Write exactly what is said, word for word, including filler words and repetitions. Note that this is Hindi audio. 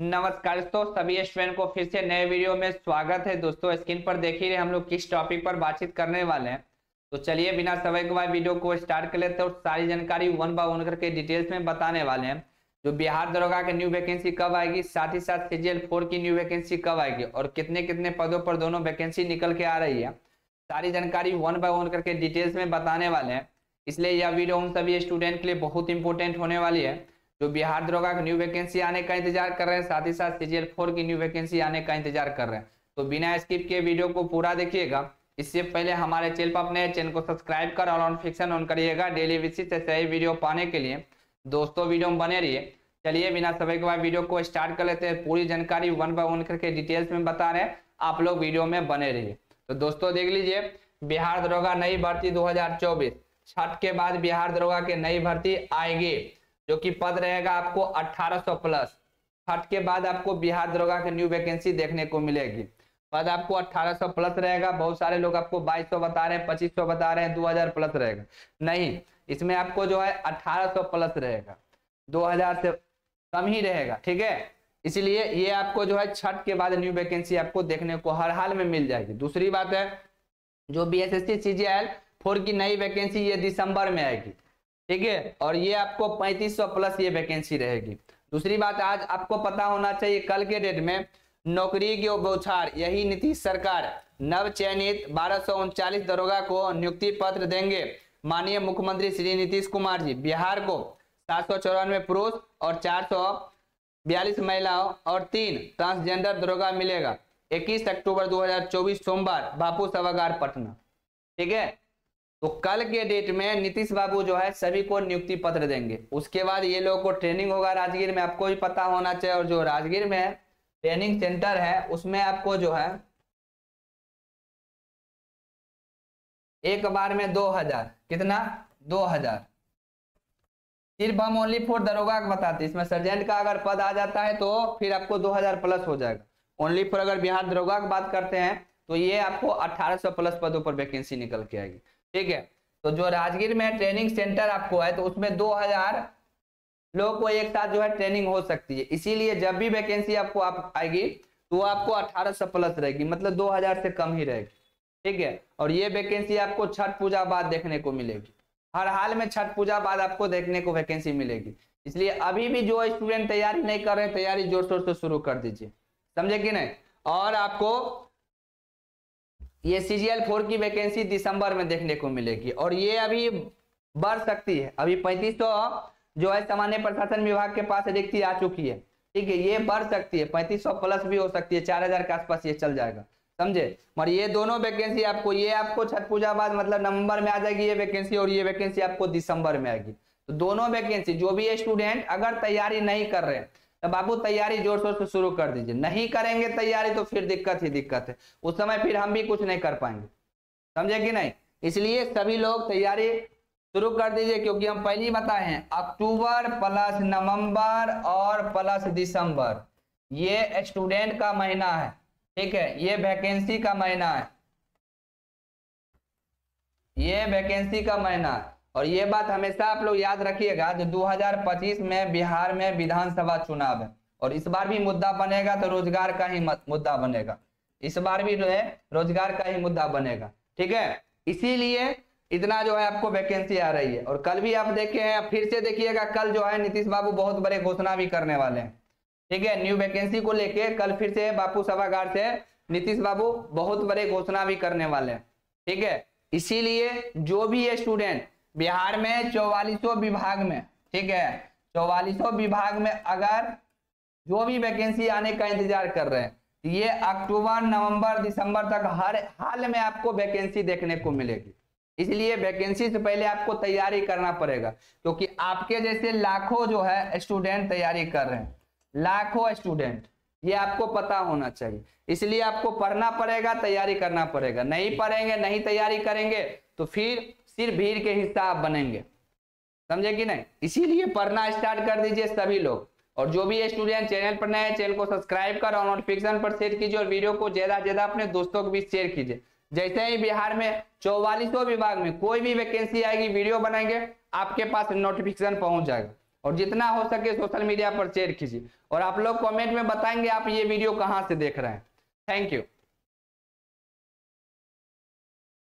नमस्कार दोस्तों, सभी स्टूडेंट को फिर से नए वीडियो में स्वागत है। दोस्तों स्क्रीन पर देख ही रहे हम लोग किस टॉपिक पर बातचीत करने वाले हैं, तो चलिए बिना समय गवाए वीडियो को स्टार्ट कर लेते हैं और सारी जानकारी वन बाय वन करके डिटेल्स में बताने वाले हैं। जो बिहार दारोगा की न्यू वैकेंसी कब आएगी, साथ ही साथ सी जी एल फोर की न्यू वैकेंसी कब आएगी और कितने कितने पदों पर दोनों वैकेंसी निकल के आ रही है, सारी जानकारी वन बाय वन करके डिटेल्स में बताने वाले हैं। इसलिए यह वीडियो उन सभी स्टूडेंट के लिए बहुत इंपॉर्टेंट होने वाली है जो बिहार दारोगा की न्यू वैकेंसी आने का इंतजार कर रहे हैं, साथ ही साथ सी जी एल फोर की न्यू वैकेंसी आने का इंतजार कर रहे हैं। तो बिना स्किप के वीडियो को पूरा देखिएगा। इससे पहले हमारे चैनल पर अपने चैनल को सब्सक्राइब कर ऑल ऑन फिक्शन ऑन करिएगा डेली बेसिस से सही वीडियो पाने के लिए। दोस्तों वीडियो में बने रहिए। चलिए बिना समय गवाए वीडियो को स्टार्ट कर लेते हैं। पूरी जानकारी वन बाय वन करके डिटेल्स में बता रहे हैं, आप लोग वीडियो में बने रहिए। तो दोस्तों देख लीजिए, बिहार दारोगा नई भर्ती दो हजार चौबीस, छठ के बाद बिहार दारोगा के नई भर्ती आएगी जो कि पद रहेगा आपको अठारह सौ प्लस। छठ के बाद आपको बिहार दारोगा की न्यू वैकेंसी देखने को मिलेगी। पद आपको अठारह सौ प्लस रहेगा। बहुत सारे लोग आपको बाईस सौ बता रहे हैं, पच्चीस सौ बता रहे हैं, दो हजार प्लस रहेगा। नहीं, इसमें आपको जो है अठारह सौ प्लस रहेगा, दो हजार से कम ही रहेगा, ठीक है। इसलिए ये आपको जो है छठ के बाद न्यू वैकेंसी आपको देखने को हर हाल में मिल जाएगी। दूसरी बात है, जो B S S C C G L four की नई वैकेंसी ये दिसंबर में आएगी, ठीक है, और ये आपको पैंतीस सौ प्लस ये वैकेंसी रहेगी। दूसरी बात, आज आपको पता होना चाहिए कल के डेट में नौकरी की बौछार, यही नीतीश सरकार नव चयनित बारह सौ उनचालीस दारोगा को नियुक्ति पत्र देंगे माननीय मुख्यमंत्री श्री नीतीश कुमार जी। बिहार को सात सौ चौरानवे पुरुष और चार सौ बयालीस महिलाओं और तीन ट्रांसजेंडर दारोगा मिलेगा। इक्कीस अक्टूबर दो हजार चौबीस सोमवार, बापू सभागार पटना, ठीक है। तो कल के डेट में नीतीश बाबू जो है सभी को नियुक्ति पत्र देंगे। उसके बाद ये लोगों को ट्रेनिंग होगा राजगीर में, आपको भी पता होना चाहिए। और जो राजगीर में है ट्रेनिंग सेंटर है, उसमें आपको जो है एक बार में दो हजार, कितना दो हजार, सिर्फ हम ओनली फॉर दारोगा का बताते। इसमें सर्जेंट का अगर पद आ जाता है तो फिर आपको दो हजार प्लस हो जाएगा। ओनली फॉर अगर बिहार दारोगा की बात करते हैं तो ये आपको अठारह सौ प्लस पदों पर वैकेंसी निकल के आएगी, ठीक है। तो जो राजगीर में ट्रेनिंग सेंटर आपको है तो उसमें दो हजार लोग को एक साथ जो है ट्रेनिंग हो सकती है। इसीलिए जब भी वैकेंसी आपको आप आएगी तो आपको अठारह सौ प्लस रहेगी, मतलब दो हजार से कम ही रहेगी, ठीक है। और ये वैकेंसी आपको छठ पूजा बाद देखने को मिलेगी। हर हाल में छठ पूजा बाद आपको देखने को वैकेंसी मिलेगी। इसलिए अभी भी जो स्टूडेंट तैयारी नहीं कर रहे, तैयारी जोर शोर से शुरू कर दीजिए, समझे कि नहीं। और आपको ये सी जी एल फोर की वैकेंसी दिसंबर में देखने को मिलेगी और ये अभी बढ़ सकती है। अभी पैंतीस सौ जो है सामान्य प्रशासन विभाग के पास रिक्ति आ चुकी है, ठीक है। ये बढ़ सकती है, पैंतीस सौ प्लस भी हो सकती है, चार हजार के आसपास ये चल जाएगा, समझे। और ये दोनों वैकेंसी आपको, ये आपको छठ पूजा बाद मतलब नवंबर में आ जाएगी ये वैकेंसी, और ये वैकेंसी आपको दिसंबर में आएगी। तो दोनों वैकेंसी जो भी स्टूडेंट अगर तैयारी नहीं कर रहे तो बाबू तैयारी जोर शोर से शुरू कर दीजिए। नहीं करेंगे तैयारी तो फिर दिक्कत ही दिक्कत है, उस समय फिर हम भी कुछ नहीं कर पाएंगे, समझे कि नहीं। इसलिए सभी लोग तैयारी शुरू कर दीजिए, क्योंकि हम पहले ही बताए हैं अक्टूबर प्लस नवंबर और प्लस दिसंबर ये स्टूडेंट का महीना है, ठीक है। ये वैकेंसी का महीना है, ये वैकेंसी का महीना है। और ये बात हमेशा आप लोग याद रखिएगा, जो दो हजार पच्चीस में बिहार में विधानसभा चुनाव है और इस बार भी मुद्दा बनेगा तो रोजगार का ही मुद्दा बनेगा, इस बार भी जो है रोजगार का ही मुद्दा बनेगा, ठीक है। इसीलिए इतना जो है आपको वैकेंसी आ रही है। और कल भी आप देखे हैं, फिर से देखिएगा, कल जो है नीतीश बाबू बहुत बड़े घोषणा भी करने वाले हैं, ठीक है। न्यू वैकेंसी को लेके कल फिर से बापू सभागार से नीतीश बाबू बहुत बड़े घोषणा भी करने वाले हैं, ठीक है। इसीलिए जो भी स्टूडेंट बिहार में चौवालीसों विभाग में, ठीक है, चौवालीसों विभाग में अगर जो भी वैकेंसी आने का इंतजार कर रहे हैं, ये अक्टूबर नवंबर दिसंबर तक हर हाल में आपको वैकेंसी देखने को मिलेगी। इसलिए वैकेंसी से पहले आपको तैयारी करना पड़ेगा, क्योंकि आपके जैसे लाखों जो है स्टूडेंट तैयारी कर रहे हैं, लाखों स्टूडेंट, ये आपको पता होना चाहिए। इसलिए आपको पढ़ना पड़ेगा, तैयारी करना पड़ेगा। नहीं पढ़ेंगे, नहीं तैयारी करेंगे तो फिर सिर्फ भीड़ के हिस्सा आप बनेंगे, समझे कि नहीं। इसीलिए पढ़ना स्टार्ट कर दीजिए सभी लोग। और जो भी स्टूडेंट चैनल पर नए हैं, चैनल को सब्सक्राइब कर और नोटिफिकेशन पर शेयर कीजिए और वीडियो को ज्यादा से ज्यादा अपने दोस्तों के बीच शेयर कीजिए। जैसे ही बिहार में चौवालीसों विभाग में कोई भी वैकेंसी आएगी, वीडियो बनाएंगे, आपके पास नोटिफिकेशन पहुंच जाएगा। और जितना हो सके सोशल मीडिया पर शेयर कीजिए और आप लोग कमेंट में बताएंगे आप ये वीडियो कहाँ से देख रहे हैं। Thank you.